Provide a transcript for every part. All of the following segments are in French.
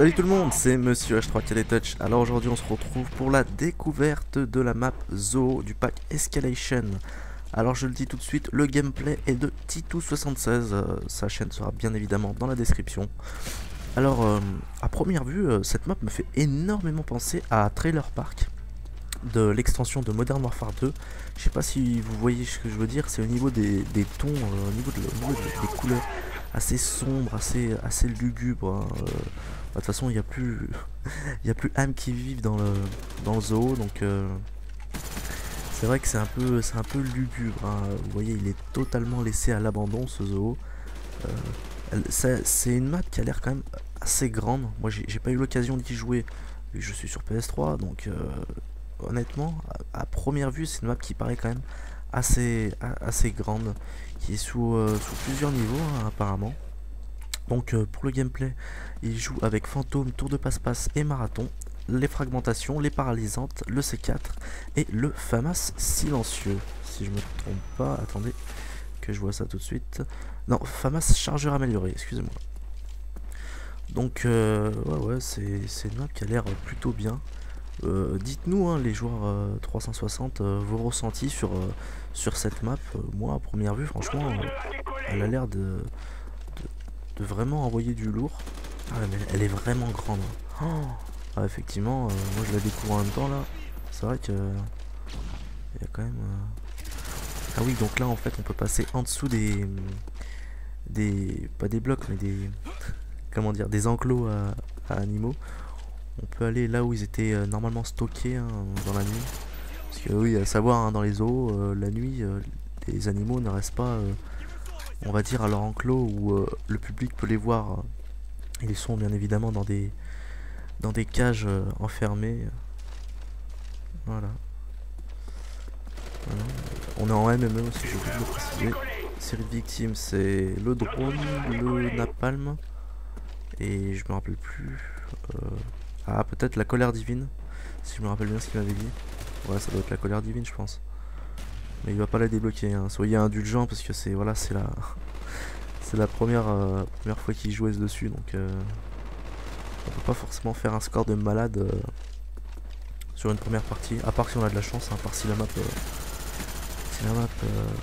Salut tout le monde, c'est Monsieur H3KDTouch. Alors aujourd'hui on se retrouve pour la découverte de la map Zoo du pack Escalation. Alors je le dis tout de suite, le gameplay est de Tiiitou76, sa chaîne sera bien évidemment dans la description. Alors à première vue, cette map me fait énormément penser à Trailer Park de l'extension de Modern Warfare 2. Je sais pas si vous voyez ce que je veux dire, c'est au niveau des tons, au niveau des couleurs. Assez sombre, assez lugubre. Hein. De toute façon, il n'y a plus âme qui vivent dans le zoo, donc c'est vrai que c'est un peu lugubre. Hein. Vous voyez, il est totalement laissé à l'abandon ce zoo. C'est une map qui a l'air quand même assez grande. Moi, j'ai pas eu l'occasion d'y jouer vu que je suis sur PS3, donc honnêtement, à première vue, c'est une map qui paraît quand même assez grande, qui est sous plusieurs niveaux hein, apparemment. Donc pour le gameplay, il joue avec fantôme, tour de passe-passe et marathon, les fragmentations, les paralysantes, le C4 et le FAMAS silencieux, si je me trompe pas. Attendez que je vois ça tout de suite. Non, FAMAS chargeur amélioré, excusez-moi. Donc ouais, c'est une map qui a l'air plutôt bien. Dites-nous hein, les joueurs 360 vos ressentis sur cette map. Moi à première vue franchement elle a l'air de vraiment envoyer du lourd. Ah, mais elle est vraiment grande. Oh ah, effectivement moi je la découvre en même temps là. C'est vrai que il y a quand même Ah oui, donc là en fait on peut passer en dessous des pas des blocs mais des comment dire, des enclos à animaux. On peut aller là où ils étaient normalement stockés hein, dans la nuit. Parce que oui, à savoir, hein, dans les zoos, la nuit, les animaux ne restent pas, on va dire, à leur enclos où le public peut les voir. Ils sont bien évidemment dans des cages enfermées. Voilà. Voilà. On est en MME aussi, je vais vous le préciser. Série de victimes, c'est le drone, le napalm, et je me rappelle plus... Ah, peut-être la colère divine, si je me rappelle bien ce qu'il m'avait dit. Ouais, ça doit être la colère divine je pense. Mais il va pas la débloquer hein. Soyez indulgents parce que c'est voilà, c'est la première fois qu'il jouait dessus, donc on peut pas forcément faire un score de malade sur une première partie, à part si on a de la chance, hein, à part si la map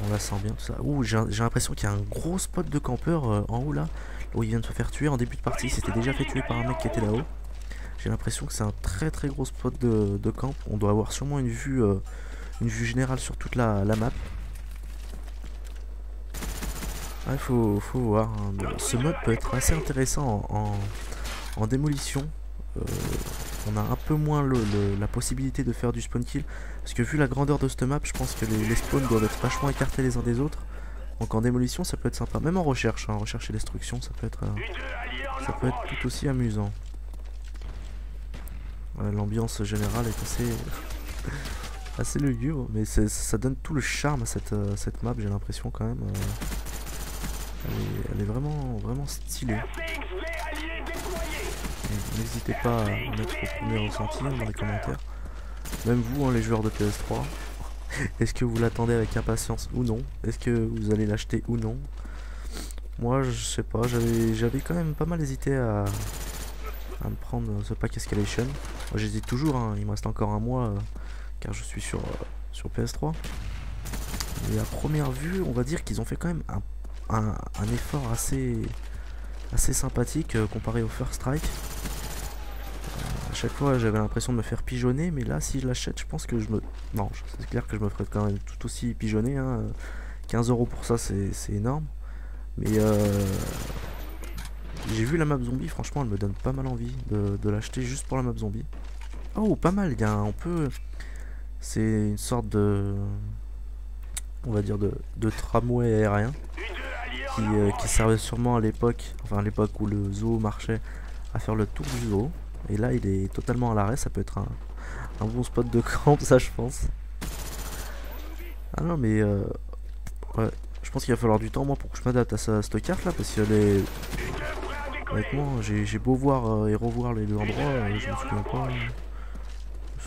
on la sent bien tout ça. Ouh, j'ai l'impression qu'il y a un gros spot de campeur en haut là, où ils viennent se faire tuer en début de partie. C'était déjà fait tuer par un mec qui était là-haut. J'ai l'impression que c'est un très gros spot de camp. On doit avoir sûrement une vue générale sur toute la map. Il ouais, faut voir. Hein. Bon, ce mode peut être assez intéressant en démolition. On a un peu moins la possibilité de faire du spawn kill. Parce que vu la grandeur de cette map, je pense que les spawns doivent être vachement écartés les uns des autres. Donc en démolition ça peut être sympa. Même en recherche, hein, recherche et destruction ça peut être tout aussi amusant. L'ambiance générale est assez lugubre, mais ça donne tout le charme à cette map, j'ai l'impression quand même. Elle est vraiment stylée. N'hésitez pas à mettre vos premiers ressentis dans les commentaires. Même vous, hein, les joueurs de PS3, est-ce que vous l'attendez avec impatience ou non? Est-ce que vous allez l'acheter ou non? Moi, je sais pas, j'avais quand même pas mal hésité à me prendre ce pack Escalation. J'hésite toujours, hein, il me reste encore un mois car je suis sur PS3. Et à première vue, on va dire qu'ils ont fait quand même un effort assez sympathique comparé au First Strike. À chaque fois, j'avais l'impression de me faire pigeonner, mais là, si je l'achète, je pense que non, c'est clair que je me ferais quand même tout aussi pigeonner. Hein. 15 € pour ça, c'est énorme. Mais j'ai vu la map zombie, franchement elle me donne pas mal envie de l'acheter juste pour la map zombie. Oh pas mal, il y a un peu... C'est une sorte de... On va dire de tramway aérien qui servait sûrement à l'époque, enfin à l'époque où le zoo marchait, à faire le tour du zoo. Et là il est totalement à l'arrêt, ça peut être un bon spot de camp ça je pense. Ah non mais... Ouais, je pense qu'il va falloir du temps moi pour que je m'adapte à cette carte là parce qu'elle est... Honnêtement, j'ai beau voir et revoir les deux endroits, je me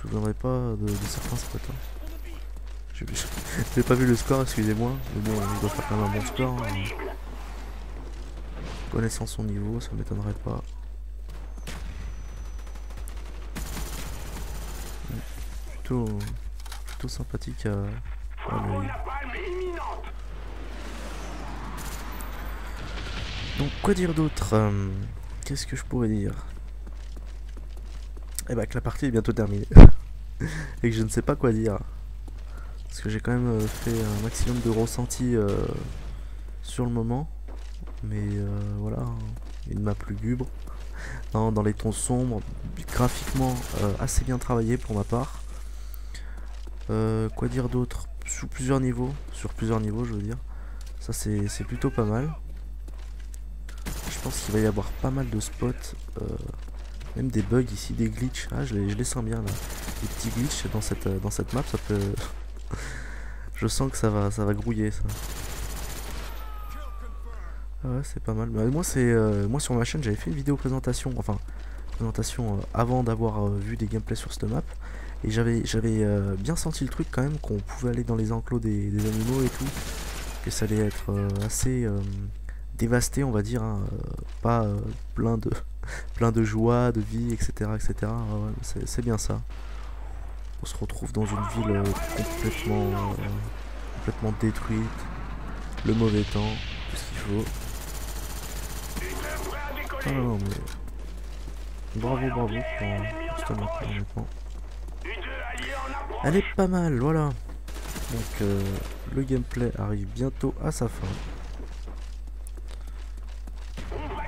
souviendrai pas de certains spots. Hein. J'ai pas vu le score, excusez-moi, mais bon, il doit faire quand même un bon score. Hein. Connaissant son niveau, ça m'étonnerait pas. plutôt sympathique à l'œil. Donc quoi dire d'autre, qu'est-ce que je pourrais dire? Eh bah que la partie est bientôt terminée et que je ne sais pas quoi dire. Parce que j'ai quand même fait un maximum de ressentis sur le moment. Mais voilà, une map lugubre, dans les tons sombres, graphiquement assez bien travaillé pour ma part. Quoi dire d'autre? Sur plusieurs niveaux je veux dire. Ça c'est plutôt pas mal. Je pense qu'il va y avoir pas mal de spots. Même des bugs ici, des glitchs. Ah je les sens bien là. Des petits glitchs dans cette map, ça peut... Je sens que ça va grouiller ça. Ouais c'est pas mal. Mais moi c'est moi sur ma chaîne j'avais fait une vidéo présentation, enfin présentation avant d'avoir vu des gameplays sur cette map. Et j'avais bien senti le truc quand même, qu'on pouvait aller dans les enclos des animaux et tout. Que ça allait être assez dévasté on va dire, hein, pas plein de joie, de vie, etc. etc. Ouais, c'est bien ça. On se retrouve dans une ville complètement détruite, le mauvais temps, tout ce qu'il faut. Ah non, mais... Bravo pour cette map, honnêtement. Elle est pas mal, voilà. Donc le gameplay arrive bientôt à sa fin.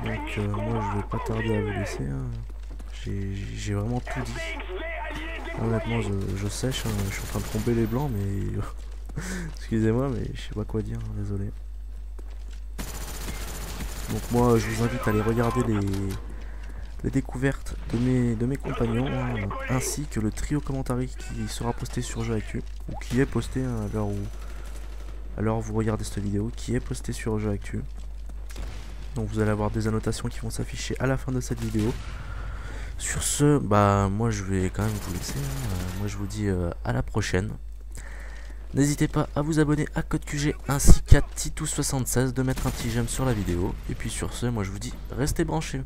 Donc moi je vais pas tarder à vous laisser, hein. J'ai vraiment tout dit. Honnêtement je sèche, hein. Je suis en train de tromper les blancs mais... Excusez-moi mais je sais pas quoi dire, hein. Désolé. Donc moi je vous invite à aller regarder les découvertes de mes compagnons, hein, ainsi que le trio commentary qui sera posté sur JeuxActu, ou qui est posté, hein, à l'heure où vous regardez cette vidéo, qui est posté sur JeuxActu. Donc vous allez avoir des annotations qui vont s'afficher à la fin de cette vidéo. Sur ce, bah moi je vais quand même vous laisser, hein. Moi je vous dis à la prochaine. N'hésitez pas à vous abonner à Code QG ainsi qu'à Tiiitou76, de mettre un petit j'aime sur la vidéo. Et puis sur ce, moi je vous dis restez branchés.